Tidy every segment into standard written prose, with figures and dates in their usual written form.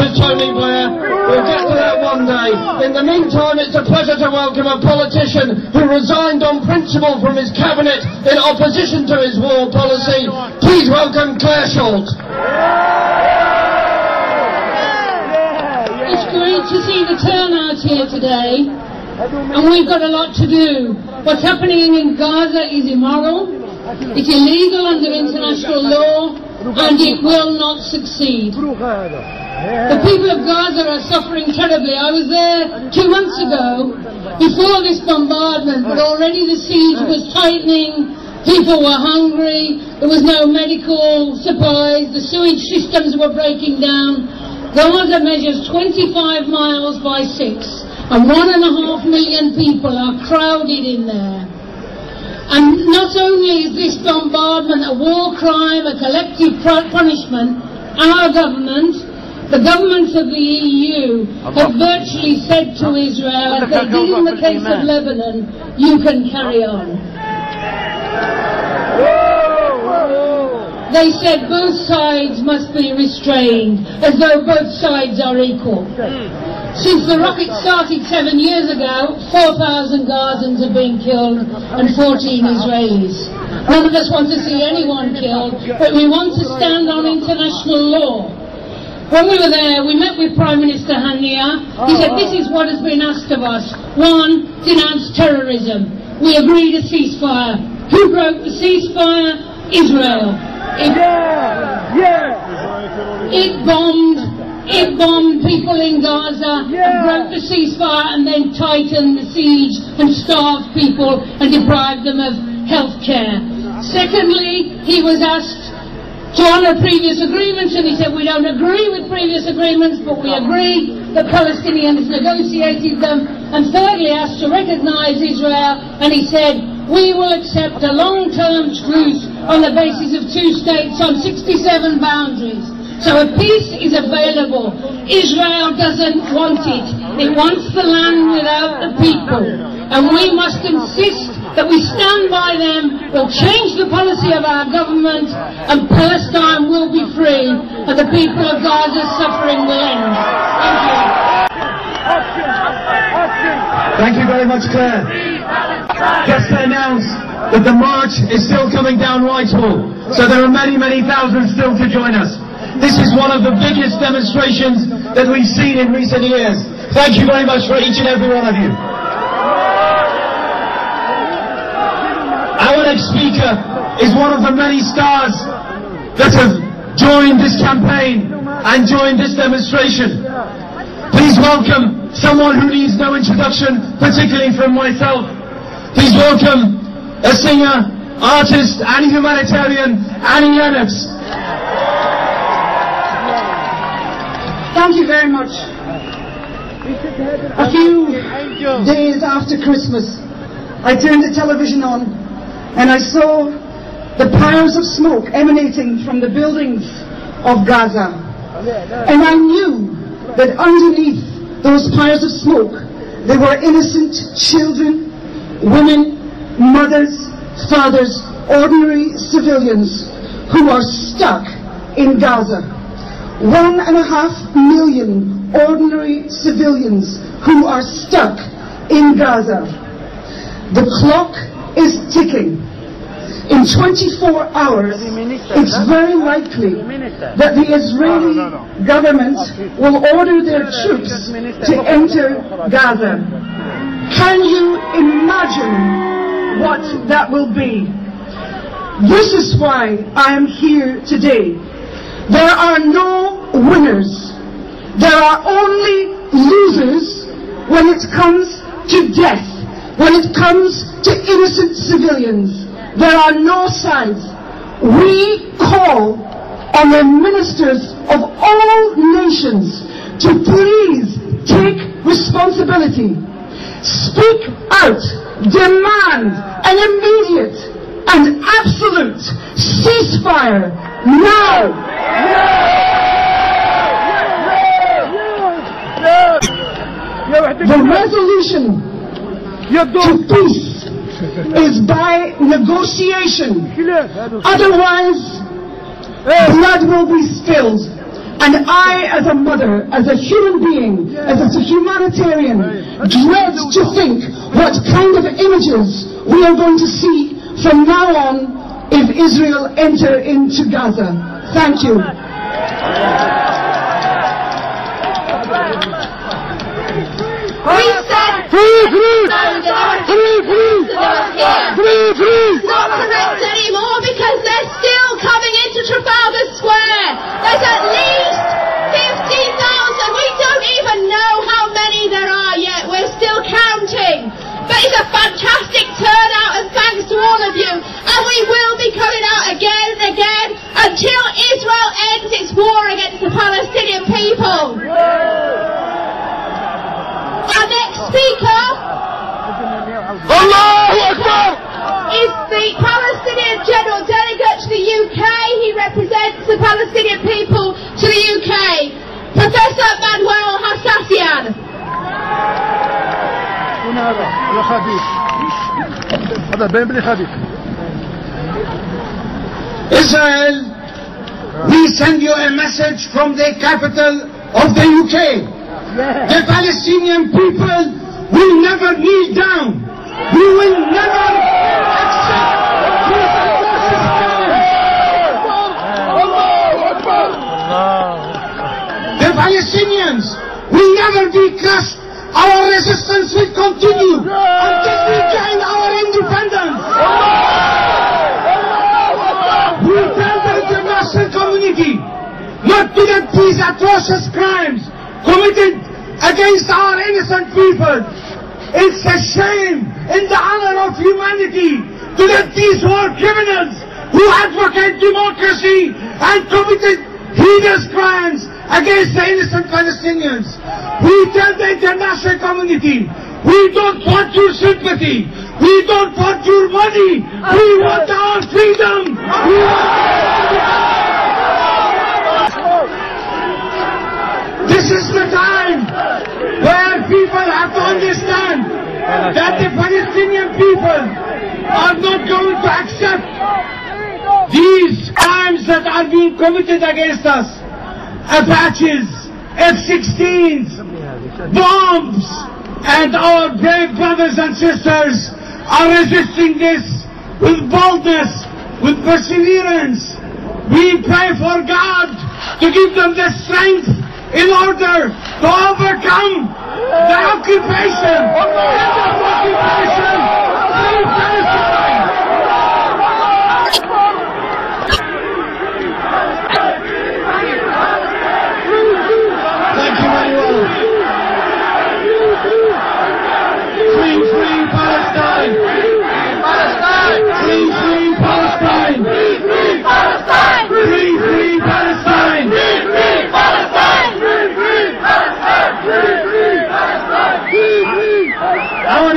with Tony Blair. We'll get to that one day. In the meantime, it's a pleasure to welcome a politician who resigned on principle from his cabinet in opposition to his war policy. Please welcome Claire Schultz. It's great to see the turnout here today, and we've got a lot to do. What's happening in Gaza is immoral. It's illegal under international law, and it will not succeed. The people of Gaza are suffering terribly. I was there 2 months ago, before this bombardment, but already the siege was tightening, people were hungry, there was no medical supplies, the sewage systems were breaking down. Gaza measures 25 miles by 6, and 1.5 million people are crowded in there. And not only is this bombardment a war crime, a collective punishment, our government, the governments of the EU, have virtually said to Israel, as they did in the case of Lebanon, you can carry on. They said both sides must be restrained, as though both sides are equal. Since the rocket started 7 years ago, 4,000 Gazans have been killed and 14 Israelis. None of us want to see anyone killed, but we want to stand on international law. When we were there, we met with Prime Minister Hania. He said, this is what has been asked of us. One, denounce terrorism. We agreed a ceasefire. Who broke the ceasefire? Israel. It bombed people in Gaza and broke the ceasefire and then tightened the siege and starved people and deprived them of health care. Secondly, he was asked to honour previous agreements, and he said, we don't agree with previous agreements, but we agree that Palestinians negotiated them. And thirdly, asked to recognise Israel, and he said, we will accept a long-term truce on the basis of two states on 67 boundaries. So a peace is available. Israel doesn't want it. It wants the land without the people. And we must insist that we stand by them. We'll change the policy of our government, and Palestine will be free, and the people of Gaza's suffering will end. Thank you. Thank you very much, Claire. Just to announce that the march is still coming down Whitehall, so there are many, many thousands still to join us. This is one of the biggest demonstrations that we've seen in recent years. Thank you very much for each and every one of you. Our next speaker is one of the many stars that have joined this campaign and joined this demonstration. Please welcome someone who needs no introduction, particularly from myself. Please welcome a singer, artist and humanitarian, Annie Lennox. Thank you very much. A few days after Christmas, I turned the television on and I saw the pyres of smoke emanating from the buildings of Gaza. And I knew that underneath those pyres of smoke, there were innocent children, women, mothers, fathers, ordinary civilians who are stuck in Gaza. 1.5 million ordinary civilians who are stuck in Gaza. The clock is ticking. In 24 hours, it's very likely that the Israeli government will order their troops to enter Gaza. Can you imagine what that will be? This is why I am here today. There are no winners. There are only losers when it comes to death, when it comes to innocent civilians. There are no sides. We call on the ministers of all nations to please take responsibility. Speak out, demand an immediate and absolute ceasefire now. The resolution to peace is by negotiation. Otherwise, blood will be spilled And I, as a mother, as a human being, as a humanitarian, dread to think what kind of images we are going to see from now on if Israel enter into Gaza. Thank you. Not correct anymore because they're still coming into Trafalgar Square. There's at least 15,000. We don't even know how many there are yet. We're still counting. But it's a fantastic turnout, and thanks to all of you. And we will be coming out again and again until Israel ends its war against the Palestinian people. Our next speaker is the Palestinian General Delegate to the UK. He represents the Palestinian people to the UK. Professor Manuel Hassassian. Israel, we send you a message from the capital of the UK. The Palestinian people will never kneel down. We will never accept Jesus' name. The Palestinians will never be crushed. Our resistance will continue until we gain our independence. We tell the international community not to let these atrocious crimes committed against our innocent people. It's a shame in the honor of humanity to let these war criminals who advocate democracy and committed heinous crimes against the innocent Palestinians. We tell the international community, we don't want your sympathy, we don't want your money, we want our freedom. We want this is the time where people have to understand that the Palestinian people are not going to accept these crimes that are being committed against us. Apaches, F-16s, bombs, and our brave brothers and sisters are resisting this with boldness, with perseverance. We pray for God to give them the strength in order to overcome the occupation and the occupation of Palestine. Thank you, Manuel. Free Palestine! Free Palestine! Free Palestine! Free Palestine! Our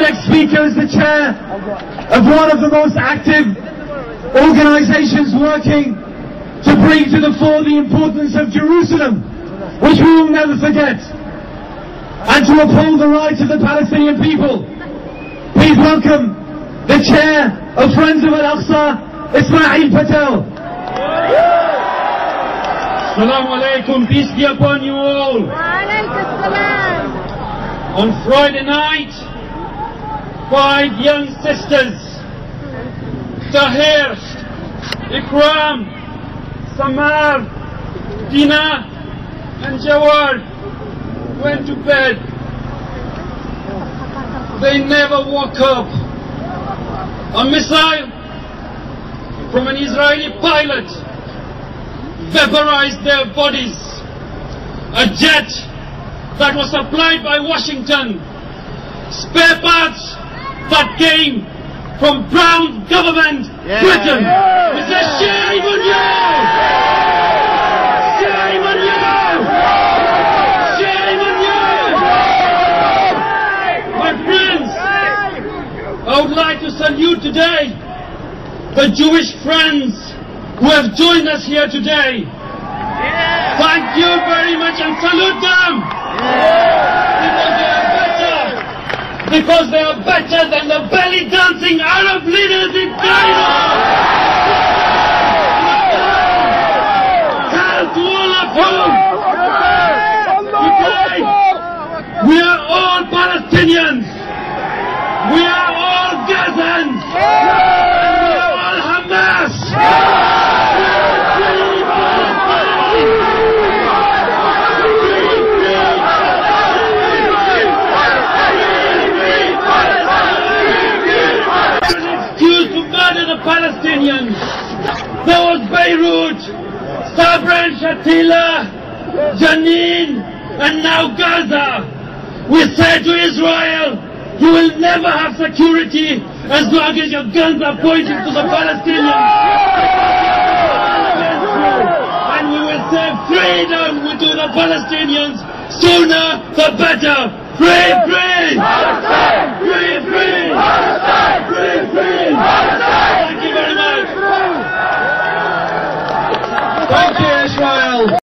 next speaker is the chair of one of the most active organizations working to bring to the fore the importance of Jerusalem, which we will never forget, and to uphold the rights of the Palestinian people. Please welcome the chair of Friends of Al-Aqsa, Ismail Patel. Assalamu alaikum, peace be upon you all. On Friday night, 5 young sisters, Tahir, Ikram, Samar, Dina, and Jawad went to bed. They never woke up. A missile from an Israeli pilot vaporized their bodies. A jet that was supplied by Washington, spare parts that came from Brown government Britain. It's a shame on you! Shame on you! Shame on you! My friends, I would like to salute today the Jewish friends who have joined us here today. Thank you very much and salute them! Because they are better than the belly dancing Arab leaders in Cairo. down. We are all Palestinians. We are all Gazans. We are all Hamas. Palestinians, those Beirut, Sabra and Shatila, Jenin, and now Gaza. We say to Israel, you will never have security as long as your guns are pointing to the Palestinians. And we will say freedom to the Palestinians, sooner the better. Free, free! Palestine! Free, free! Palestine! Free, free! Palestine! Thank you very much! Thank you, Israel!